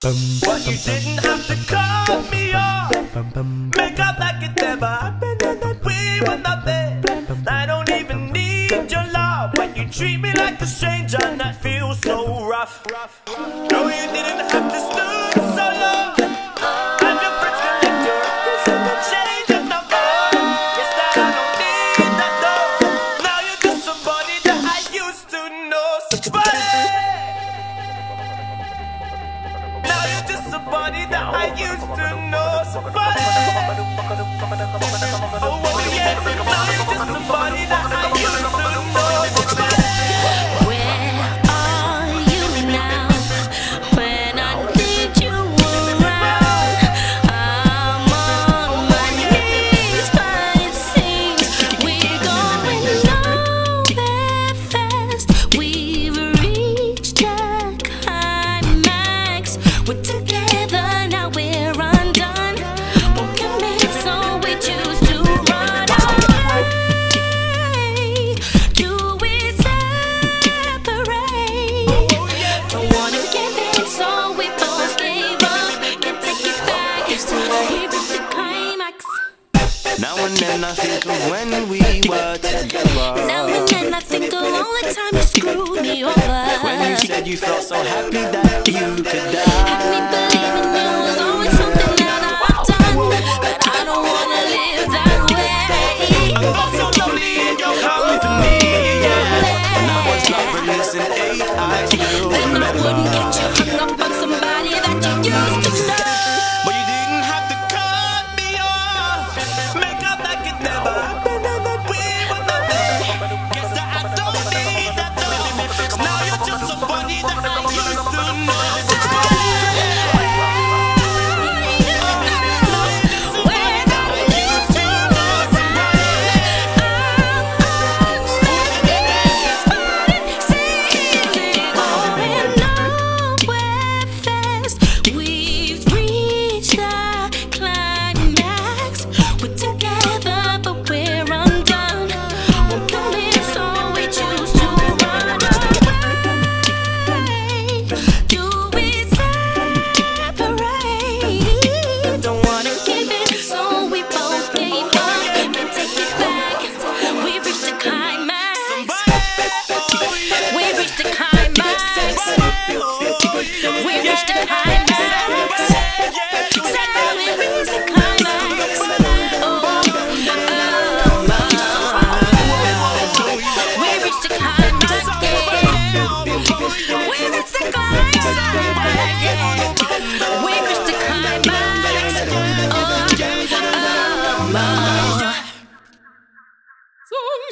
But you didn't have to cut me off. Make up like it never happened and that we were nothing. I don't even need your love. When you treat me like a stranger and that feels so rough. No, you didn't have to stood so long. And your friends can let your records and then change your number. Yes, I don't need that though. Now you're just somebody that I used to know. Somebody. Somebody that I used to know. Somebody. Oh, what do you get? Now you're just somebody that I used to know. Somebody. Where are you now? When I need you around, I'm on my knees, but it seems we're going nowhere fast. We've reached a climax. We're together. Now and then I think of when we were together. Now and then I think of all the time you screwed me over. When you said you felt so happy that you could die. Had me believing there was always something that I've done, but I don't wanna live that way. I felt so lonely in your company, yeah. And I was loving this in 8 eyes. Then I wouldn't get you hung up on somebody that you used to know.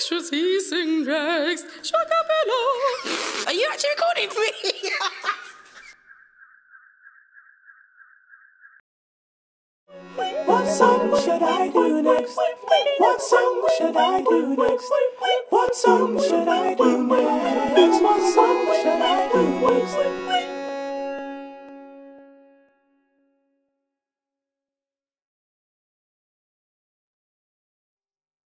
She's hissing drugs. Shakkapella. Are you actually recording me? What song should I do next? What song should I do next? What song should I do next? What song should I do next?